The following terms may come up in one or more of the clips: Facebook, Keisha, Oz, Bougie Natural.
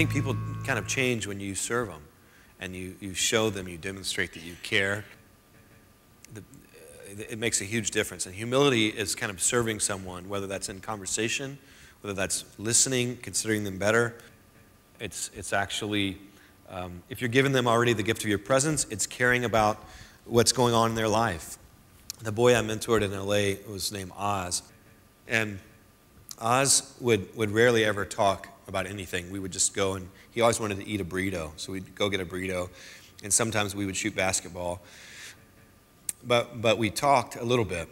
think people kind of change when you serve them and you show them, you demonstrate that you care. It makes a huge difference. And humility is kind of serving someone, whether that's in conversation, whether that's listening, considering them better. It's actually, if you're giving them already the gift of your presence, it's caring about what's going on in their life. The boy I mentored in LA was named Oz. And Oz would rarely ever talk about anything. We would just go, and he always wanted to eat a burrito. So we'd go get a burrito. And sometimes we would shoot basketball. But we talked a little bit.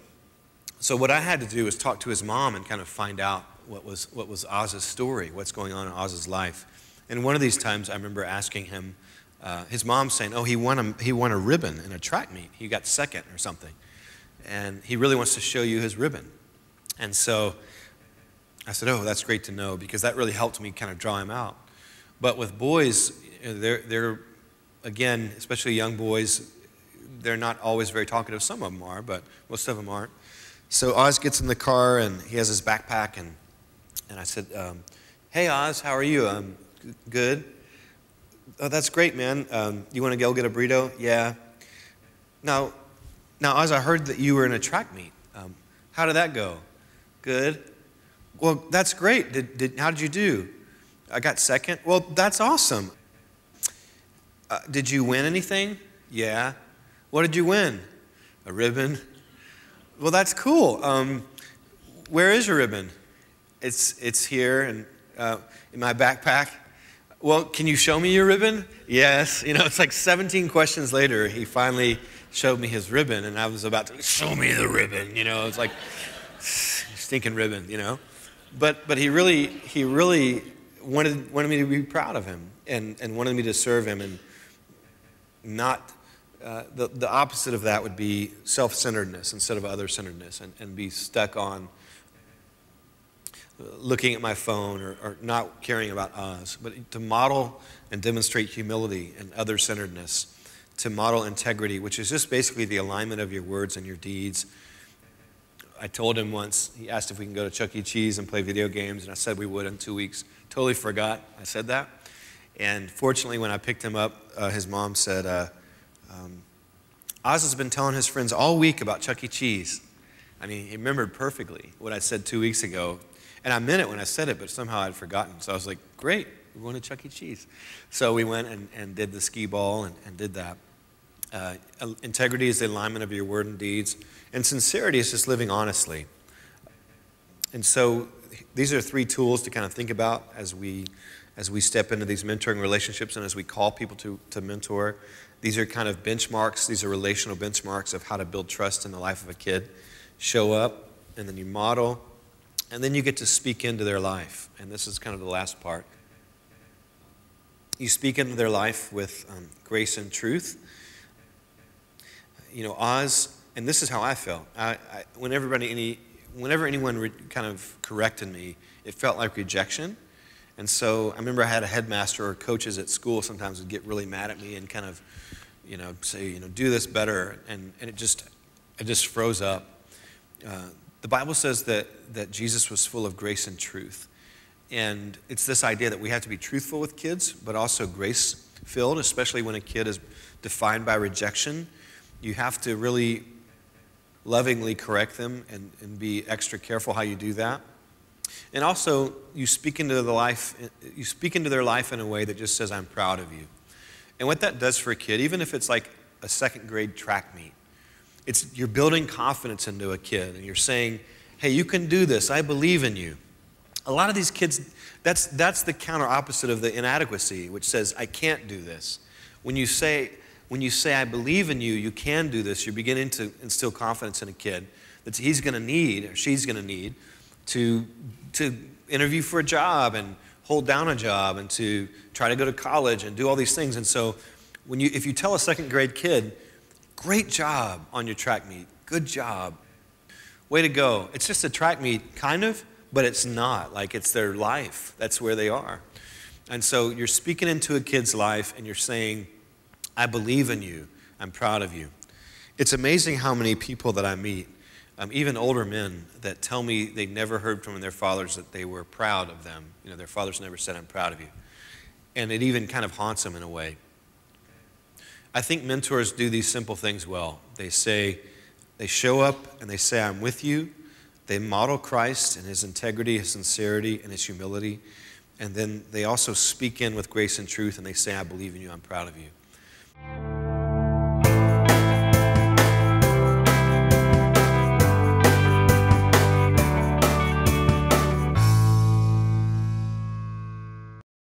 So what I had to do was talk to his mom and kind of find out what was Oz's story, what's going on in Oz's life. And one of these times I remember asking him, his mom saying, oh, he won a ribbon in a track meet. He got second or something. And he really wants to show you his ribbon. And so I said, oh, that's great to know, because that really helped me kind of draw him out. But with boys, they're again, especially young boys, they're not always very talkative. Some of them are, but most of them aren't. So Oz gets in the car, and he has his backpack, and I said, hey, Oz, how are you? Good. Oh, that's great, man. You want to go get a burrito? Yeah. Now, Oz, I heard that you were in a track meet. How did that go? Good. Well, that's great. How did you do? I got second. Well, that's awesome. Did you win anything? Yeah. What did you win? A ribbon. Well, that's cool. Where is your ribbon? It's here and in my backpack. Well, can you show me your ribbon? Yes. You know, it's like 17 questions later, he finally showed me his ribbon, and I was about to show me the ribbon. You know, it's like stinking ribbon. You know, but he really wanted me to be proud of him and wanted me to serve him and not. The opposite of that would be self-centeredness instead of other-centeredness and be stuck on looking at my phone or not caring about us. But to model and demonstrate humility and other-centeredness, to model integrity, which is just basically the alignment of your words and your deeds. I told him once, he asked if we can go to Chuck E. Cheese and play video games, and I said we would in 2 weeks. Totally forgot I said that. And fortunately, when I picked him up, his mom said, Oz has been telling his friends all week about Chuck E. Cheese. I mean, he remembered perfectly what I said 2 weeks ago. And I meant it when I said it, but somehow I'd forgotten. So I was like, great, we're going to Chuck E. Cheese. So we went and did the skee ball and did that. Integrity is the alignment of your word and deeds. And sincerity is just living honestly. And so these are three tools to kind of think about as we step into these mentoring relationships and as we call people to mentor. These are kind of benchmarks. These are relational benchmarks of how to build trust in the life of a kid. Show up, and then you model, and then you get to speak into their life. And this is kind of the last part. You speak into their life with grace and truth. You know, Oz, and this is how I felt. Whenever anyone kind of corrected me, it felt like rejection. And so I remember I had a headmaster or coaches at school sometimes would get really mad at me and kind of, you know, say, you know, do this better. And it just froze up. The Bible says that Jesus was full of grace and truth. And it's this idea that we have to be truthful with kids, but also grace-filled, especially when a kid is defined by rejection. You have to really lovingly correct them and be extra careful how you do that. And also, you speak into their life in a way that just says, I'm proud of you. And what that does for a kid, even if it's like a second grade track meet, you're building confidence into a kid, and you're saying, hey, you can do this. I believe in you. A lot of these kids, that's the counter opposite of the inadequacy, which says, I can't do this. When you say, I believe in you, you can do this, you're beginning to instill confidence in a kid that he's going to need or she's going to need to interview for a job and hold down a job and to try to go to college and do all these things. And so if you tell a second grade kid, great job on your track meet, good job, way to go. It's just a track meet, kind of, but it's not. Like, it's their life. That's where they are. And so you're speaking into a kid's life and you're saying, I believe in you. I'm proud of you. It's amazing how many people that I meet, even older men, that tell me they never heard from their fathers that they were proud of them. You know, their fathers never said, I'm proud of you. and it even kind of haunts them in a way. I think mentors do these simple things well. They show up and they say, I'm with you. They model Christ and his integrity, his sincerity, and his humility. And then they also speak in with grace and truth, and they say, I believe in you, I'm proud of you.